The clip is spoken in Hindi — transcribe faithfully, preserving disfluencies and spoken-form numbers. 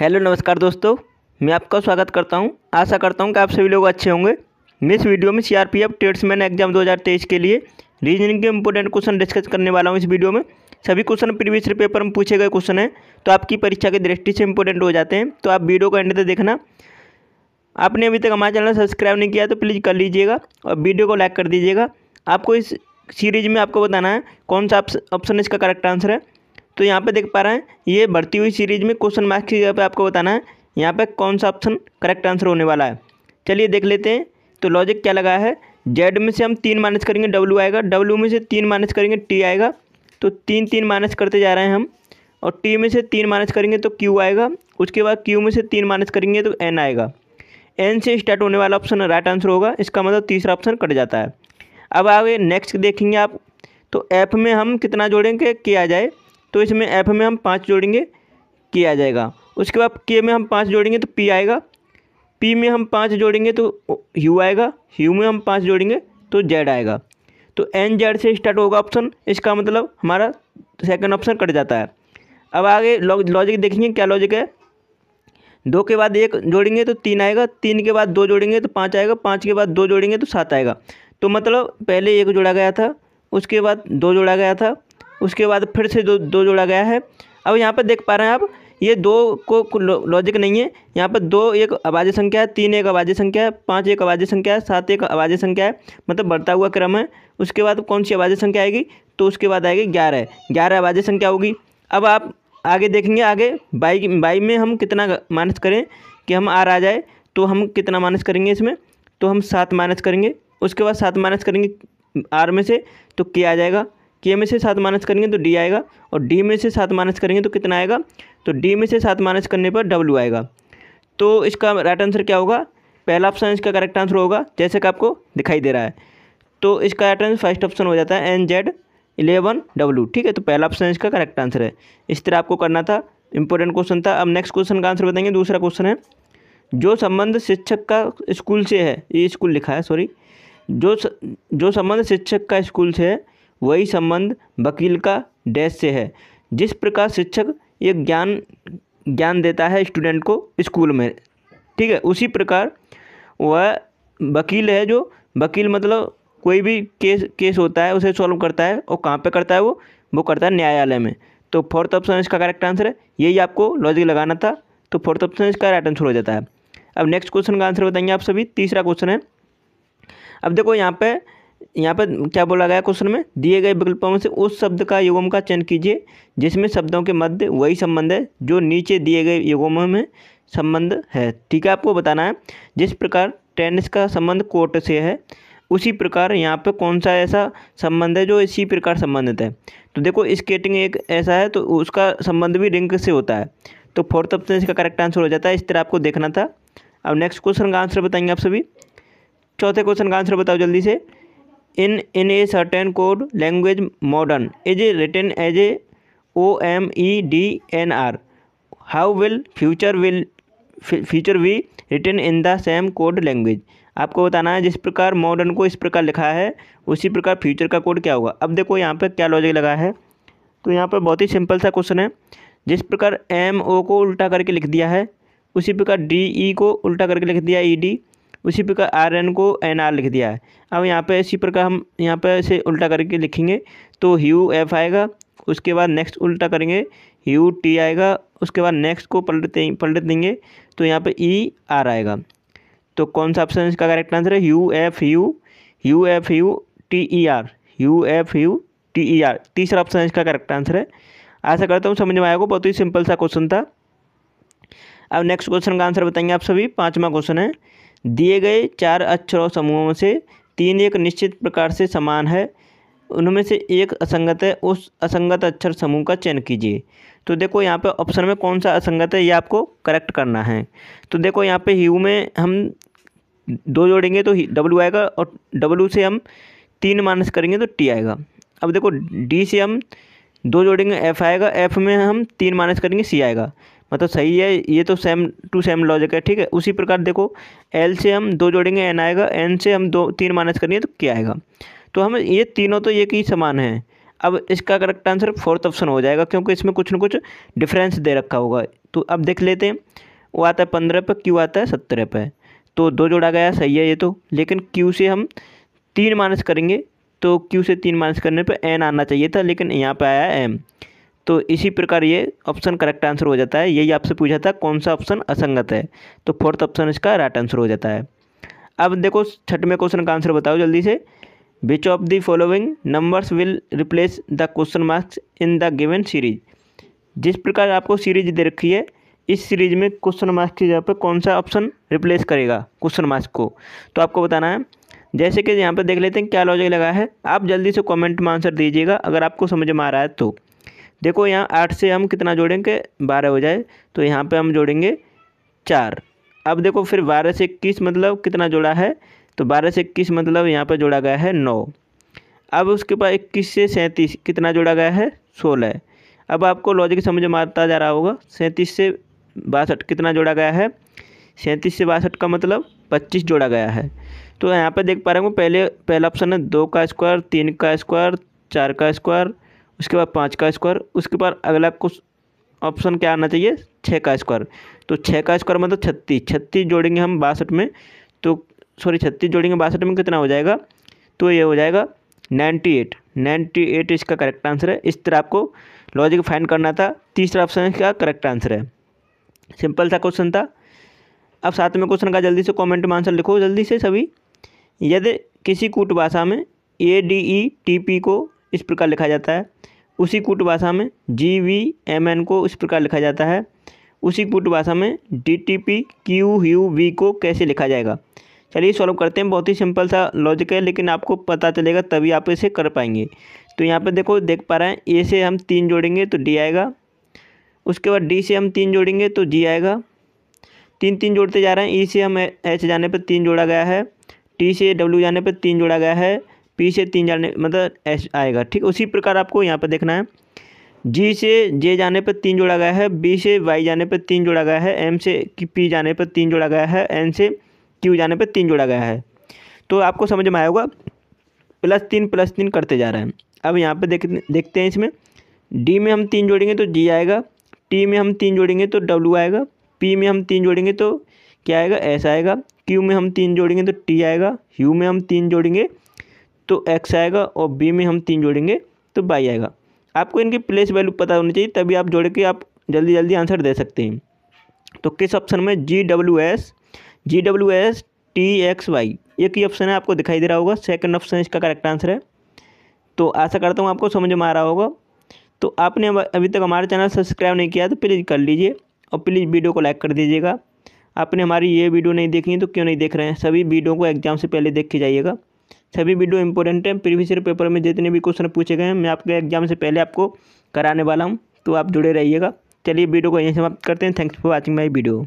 हेलो नमस्कार दोस्तों, मैं आपका स्वागत करता हूं। आशा करता हूं कि आप सभी लोग अच्छे होंगे। मैं इस वीडियो में सीआरपीएफ ट्रेड्समैन एग्जाम दो हज़ार तेईस के लिए रीजनिंग के इंपॉर्टेंट क्वेश्चन डिस्कस करने वाला हूं। इस वीडियो में सभी क्वेश्चन प्रीवियस ईयर पेपर में पूछे गए क्वेश्चन हैं, तो आपकी परीक्षा की दृष्टि से इंपॉर्टेंट हो जाते हैं। तो आप वीडियो को एंड तक देखना। आपने अभी तक हमारे चैनल सब्सक्राइब नहीं किया तो प्लीज़ कर लीजिएगा और वीडियो को लाइक कर दीजिएगा। आपको इस सीरीज में आपको बताना है कौन सा ऑप्शन इसका करेक्ट आंसर है। तो यहाँ पे देख पा रहे हैं, ये बढ़ती हुई सीरीज में क्वेश्चन मार्क्स की जगह पे आपको बताना है यहाँ पे कौन सा ऑप्शन करेक्ट आंसर होने वाला है। चलिए देख लेते हैं। तो लॉजिक क्या लगा है, जेड में से हम तीन माइनस करेंगे डब्ल्यू आएगा, डब्ल्यू में से तीन माइनस करेंगे टी आएगा। तो तीन तीन माइनस करते जा रहे हैं हम, और टी में से तीन माइनस करेंगे तो क्यू आएगा। उसके बाद क्यू में से तीन माइनस करेंगे तो एन आएगा। एन से स्टार्ट होने वाला ऑप्शन राइट आंसर होगा। इसका मतलब तीसरा ऑप्शन कट जाता है। अब आगे नेक्स्ट देखेंगे आप, तो एफ में हम कितना जोड़ेंगे, के आ जाए। तो इसमें एफ में हम पाँच जोड़ेंगे, के आ जाएगा। उसके बाद के में हम पाँच जोड़ेंगे तो पी आएगा, पी में हम पाँच जोड़ेंगे तो यू आएगा, यू में हम पाँच जोड़ेंगे तो जेड आएगा। तो एन जेड से स्टार्ट होगा ऑप्शन, इसका मतलब हमारा सेकंड ऑप्शन कट जाता है। अब आगे लॉजिक देखेंगे, क्या लॉजिक है। दो के बाद एक जोड़ेंगे तो तीन आएगा, तीन के बाद दो जोड़ेंगे तो पाँच आएगा, पाँच के बाद दो जोड़ेंगे तो सात आएगा। तो मतलब पहले एक जोड़ा गया था, उसके बाद दो जोड़ा गया था, उसके बाद फिर से दो दो जोड़ा गया है। अब यहाँ पर देख पा रहे हैं आप, ये दो को लॉजिक नहीं है। यहाँ पर दो एक अभाज्य संख्या है, तीन एक अभाज्य संख्या है, पाँच एक अभाज्य संख्या है, सात एक अभाज्य संख्या है, मतलब बढ़ता हुआ क्रम है। उसके बाद कौन सी अभाज्य संख्या आएगी, तो उसके बाद आएगी ग्यारह, ग्यारह अभाज्य संख्या होगी। अब आप आगे देखेंगे, आगे बाई बाई में हम कितना माइनस करें कि हम आर आ जाए। तो हम कितना माइनस करेंगे इसमें, तो हम सात माइनस करेंगे। उसके बाद सात माइनस करेंगे आर में से तो के आ जाएगा, के में से सात माइनस करेंगे तो डी आएगा, और डी में से सात माइनस करेंगे तो कितना आएगा, तो डी में से सात माइनस करने पर डब्ल्यू आएगा। तो इसका राइट आंसर क्या होगा, पहला ऑप्शन इसका करेक्ट आंसर होगा, जैसे कि आपको दिखाई दे रहा है। तो इसका राइट आंसर फर्स्ट ऑप्शन हो जाता है, एन जेड इलेवन डब्ल्यू। ठीक है, तो पहला ऑप्शन इसका करेक्ट आंसर है। इस तरह आपको करना था, इंपॉर्टेंट क्वेश्चन था। अब नेक्स्ट क्वेश्चन का आंसर बताएंगे। दूसरा क्वेश्चन है, जो संबंध शिक्षक का स्कूल से है, ये स्कूल लिखा है, सॉरी, जो जो संबंध शिक्षक का स्कूल से है वही संबंध वकील का डैश से है। जिस प्रकार शिक्षक एक ज्ञान ज्ञान देता है स्टूडेंट को स्कूल में, ठीक है, उसी प्रकार वह वकील है। जो वकील मतलब कोई भी केस केस होता है उसे सॉल्व करता है, और कहाँ पे करता है वो वो करता है न्यायालय में। तो फोर्थ ऑप्शन इसका करेक्ट आंसर है। यही आपको लॉजिक लगाना था, तो फोर्थ ऑप्शन इसका राइट आंसर हो जाता है। अब नेक्स्ट क्वेश्चन का आंसर बताएंगे आप सभी। तीसरा क्वेश्चन है, अब देखो यहाँ पर यहाँ पर क्या बोला गया क्वेश्चन में, दिए गए विकल्पों में से उस शब्द का युग्म का चयन कीजिए जिसमें शब्दों के मध्य वही संबंध है जो नीचे दिए गए युग्मों में संबंध है। ठीक है, आपको बताना है। जिस प्रकार टेनिस का संबंध कोर्ट से है, उसी प्रकार यहाँ पे कौन सा ऐसा संबंध है जो इसी प्रकार संबंधित है। तो देखो स्केटिंग एक ऐसा है, तो उसका संबंध भी रिंग से होता है। तो फोर्थ ऑप्शन इसका करेक्ट आंसर हो जाता है। इस तरह आपको देखना था। अब नेक्स्ट क्वेश्चन का आंसर बताएंगे आप सभी। चौथे क्वेश्चन का आंसर बताओ जल्दी से। In in a certain code language modern is a written as A O M E D N R, how will future will future we written in the same code language. आपको बताना है, जिस प्रकार मॉडर्न को इस प्रकार लिखा है उसी प्रकार फ्यूचर का कोड क्या होगा। अब देखो यहाँ पर क्या लॉजिक लगा है, तो यहाँ पर बहुत ही सिंपल सा क्वेश्चन है। जिस प्रकार एम ओ को उल्टा करके लिख दिया है, उसी प्रकार डी ई को उल्टा करके लिख दिया ई डी, उसी प्रकार आर एन को एन आर लिख दिया है। अब यहाँ पे इसी प्रकार हम यहाँ पे इसे उल्टा करके लिखेंगे तो यू एफ आएगा, उसके बाद नेक्स्ट उल्टा करेंगे यू टी आएगा, उसके बाद नेक्स्ट को पलटते पलट देंगे तो यहाँ पे ई आर आएगा। तो कौन सा ऑप्शन इसका करेक्ट आंसर है, U F U U F U T E R U F U T E R तीसरा ऑप्शन इसका करेक्ट आंसर है। आशा करता हूँ समझ में आएगा, बहुत ही सिंपल सा क्वेश्चन था। अब नेक्स्ट क्वेश्चन का आंसर बताएंगे आप सभी। पाँचवा क्वेश्चन है, दिए गए चार अक्षरों समूहों से तीन एक निश्चित प्रकार से समान है, उनमें से एक असंगत है, उस असंगत अक्षर समूह का चयन कीजिए। तो देखो यहाँ पे ऑप्शन में कौन सा असंगत है, ये आपको करेक्ट करना है। तो देखो यहाँ पे ह्यू में हम दो जोड़ेंगे तो डब्ल्यू आएगा, और डब्ल्यू से हम तीन माइनस करेंगे तो टी आएगा। अब देखो डी से हम दो जोड़ेंगे एफ आएगा, एफ में हम तीन माइनस करेंगे सी आएगा, मतलब सही है। ये तो सेम टू सेम लॉजिक है, ठीक है। उसी प्रकार देखो एल से हम दो जोड़ेंगे एन आएगा, एन से हम दो तीन माइनस करेंगे तो क्या आएगा। तो हम ये तीनों तो एक ही समान है। अब इसका करेक्ट आंसर फोर्थ ऑप्शन हो जाएगा, क्योंकि इसमें कुछ ना कुछ डिफरेंस दे रखा होगा। तो अब देख लेते हैं, वो आता है पंद्रह पे, क्यू आता है सत्रह पे, तो दो जोड़ा गया, सही है ये तो। लेकिन क्यू से हम तीन माइनस करेंगे, तो क्यू से तीन माइनस करने पे एन आना चाहिए था, लेकिन यहाँ पे आया एम। तो इसी प्रकार ये ऑप्शन करेक्ट आंसर हो जाता है। यही आपसे पूछा था कौन सा ऑप्शन असंगत है, तो फोर्थ ऑप्शन इसका राइट आंसर हो जाता है। अब देखो छठवें क्वेश्चन का आंसर बताओ जल्दी से। Which of the following numbers will replace the question marks in the given series. जिस प्रकार आपको सीरीज दे रखी है, इस सीरीज में क्वेश्चन मार्क्स की जगह पर कौन सा ऑप्शन रिप्लेस करेगा क्वेश्चन मार्क्स को, तो आपको बताना है। जैसे कि यहाँ पर देख लेते हैं क्या लॉजिक लगा है, आप जल्दी से कमेंट में आंसर दीजिएगा अगर आपको समझ में आ रहा है तो। देखो यहाँ आठ से हम कितना जोड़ेंगे, बारह हो जाए, तो यहाँ पे हम जोड़ेंगे चार। अब देखो फिर बारह से इक्कीस मतलब कितना जोड़ा है, तो बारह से इक्कीस मतलब यहाँ पर जोड़ा गया है नौ। अब उसके बाद इक्कीस से सैंतीस कितना जोड़ा गया है, सोलह। अब आपको लॉजिक समझ में आता जा रहा होगा, सैंतीस से बासठ कितना जोड़ा गया है, सैंतीस से बासठ का मतलब पच्चीस जोड़ा गया है। तो यहाँ पर देख पा रहे हो, पहले पहला ऑप्शन है दो का स्क्वायर, तीन का स्क्वायर, चार का स्क्वायर, उसके बाद पाँच का स्क्वायर, उसके बाद अगला कुछ ऑप्शन क्या आना चाहिए, छः का स्क्वायर। तो छः का स्क्वायर मतलब छत्तीस, छत्तीस जोड़ेंगे हम बासठ में, तो सॉरी छत्तीस जोड़ेंगे बासठ में कितना हो जाएगा, तो ये हो जाएगा अट्ठानवे। अट्ठानवे इसका करेक्ट आंसर है। इस तरह आपको लॉजिक फाइंड करना था। तीसरा ऑप्शन इसका करेक्ट आंसर है। सिंपल सा क्वेश्चन था। अब सातवें क्वेश्चन का जल्दी से कॉमेंट में आंसर लिखो जल्दी से सभी। यदि किसी कूट भाषा में A D E T P को इस प्रकार लिखा जाता है, उसी कूट भाषा में जी वी एम एन को इस प्रकार लिखा जाता है, उसी कूट भाषा में D T P Q U V को कैसे लिखा जाएगा। चलिए सॉल्व करते हैं। बहुत ही सिंपल सा लॉजिक है, लेकिन आपको पता चलेगा तभी आप इसे कर पाएंगे। तो यहाँ पे देखो देख पा रहे हैं, ए से हम तीन जोड़ेंगे तो डी आएगा, उसके बाद डी से हम तीन जोड़ेंगे तो जी आएगा। तीन तीन जोड़ते जा रहे हैं, ई से हम एच जाने पर तीन जोड़ा गया है, टी से डब्ल्यू जाने पर तीन जोड़ा गया है, पी से तीन जाने मतलब एस आएगा। ठीक उसी प्रकार आपको यहाँ पर देखना है, जी से जे जाने पर तीन जोड़ा गया है, बी से वाई जाने पर तीन जोड़ा गया है, एम से पी जाने पर तीन जोड़ा गया है, एन से क्यू जाने पर तीन जोड़ा गया है। तो आपको समझ में आया होगा, प्लस तीन प्लस तीन करते जा रहे हैं। अब यहाँ पर देख देखते हैं इसमें, डी में हम तीन जोड़ेंगे तो जी आएगा, टी में हम तीन जोड़ेंगे तो डब्ल्यू आएगा, पी में हम तीन जोड़ेंगे तो क्या आएगा, एस आएगा, क्यू में हम तीन जोड़ेंगे तो टी आएगा, यू में हम तीन जोड़ेंगे तो एक्स आएगा, और बी में हम तीन जोड़ेंगे तो वाई आएगा। आपको इनकी प्लेस वैल्यू पता होनी चाहिए, तभी आप जोड़ के आप जल्दी जल्दी आंसर दे सकते हैं। तो किस ऑप्शन में G W S G W S T X Y, एक ही ऑप्शन है, आपको दिखाई दे रहा होगा, सेकंड ऑप्शन इसका करेक्ट आंसर है। तो आशा करता हूँ आपको समझ में आ रहा होगा। तो आपने अभी तक हमारा चैनल सब्सक्राइब नहीं किया तो प्लीज़ कर लीजिए, और प्लीज़ वीडियो को लाइक कर दीजिएगा। आपने हमारी ये वीडियो नहीं देखनी तो क्यों नहीं देख रहे हैं, सभी वीडियो को एग्जाम से पहले देख के जाइएगा। सभी वीडियो इंपॉर्टेंट है, प्रीवियस ईयर पेपर में जितने भी क्वेश्चन पूछे गए हैं मैं आपके एग्जाम से पहले आपको कराने वाला हूँ, तो आप जुड़े रहिएगा। चलिए वीडियो को यहीं समाप्त करते हैं। Thanks for watching my video.